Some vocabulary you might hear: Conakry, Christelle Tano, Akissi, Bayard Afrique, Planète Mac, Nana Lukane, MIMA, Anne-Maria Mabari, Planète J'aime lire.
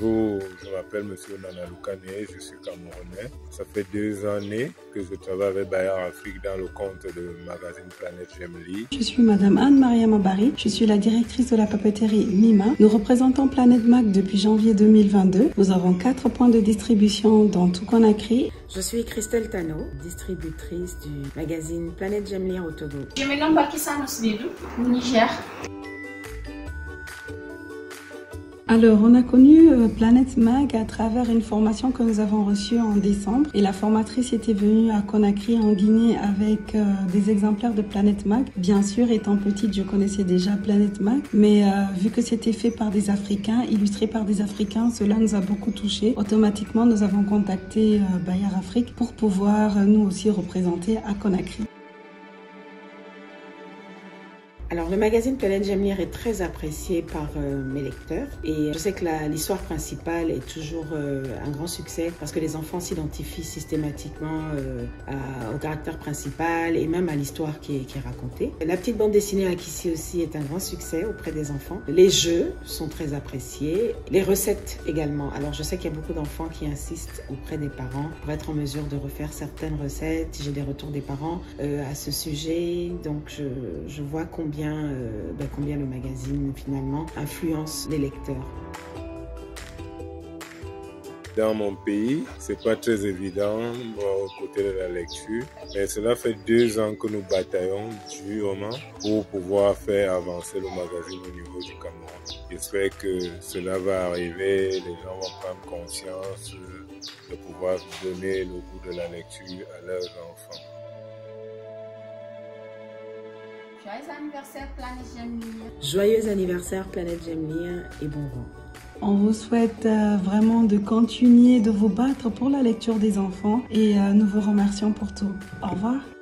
Bonjour, je m'appelle monsieur Nana Lukane, je suis camerounais. Ça fait 2 années que je travaille avec Bayard Afrique dans le compte de magazine Planète J'aime lire. Je suis madame Anne-Maria Mabari, je suis la directrice de la papeterie MIMA. Nous représentons Planète Mac depuis janvier 2022. Nous avons 4 points de distribution dans tout Conakry. Je suis Christelle Tano, distributrice du magazine Planète J'aime lire au Togo. Je me nomme Akissi au Niger. Alors, on a connu Planète Mac à travers une formation que nous avons reçue en décembre. Et la formatrice était venue à Conakry, en Guinée, avec des exemplaires de Planète Mac. Bien sûr, étant petite, je connaissais déjà Planète Mac. Mais vu que c'était fait par des Africains, illustré par des Africains, cela nous a beaucoup touchés. Automatiquement, nous avons contacté Bayard Afrique pour pouvoir nous aussi représenter à Conakry. Alors le magazine Planète J'aime lire est très apprécié par mes lecteurs et je sais que l'histoire principale est toujours un grand succès parce que les enfants s'identifient systématiquement au caractère principal et même à l'histoire qui est racontée. La petite bande dessinée Akissi aussi est un grand succès auprès des enfants. Les jeux sont très appréciés, les recettes également. Alors je sais qu'il y a beaucoup d'enfants qui insistent auprès des parents pour être en mesure de refaire certaines recettes. J'ai des retours des parents à ce sujet, donc je vois combien le magazine finalement influence les lecteurs. Dans mon pays, c'est pas très évident au côté de la lecture, mais cela fait 2 ans que nous bataillons durement pour pouvoir faire avancer le magazine au niveau du Cameroun. J'espère que cela va arriver, les gens vont prendre conscience de pouvoir donner le goût de la lecture à leurs enfants. Joyeux anniversaire Planète J'aime lire. Joyeux anniversaire Planète J'aime lire et bon vent. On vous souhaite vraiment de continuer de vous battre pour la lecture des enfants et nous vous remercions pour tout. Au revoir.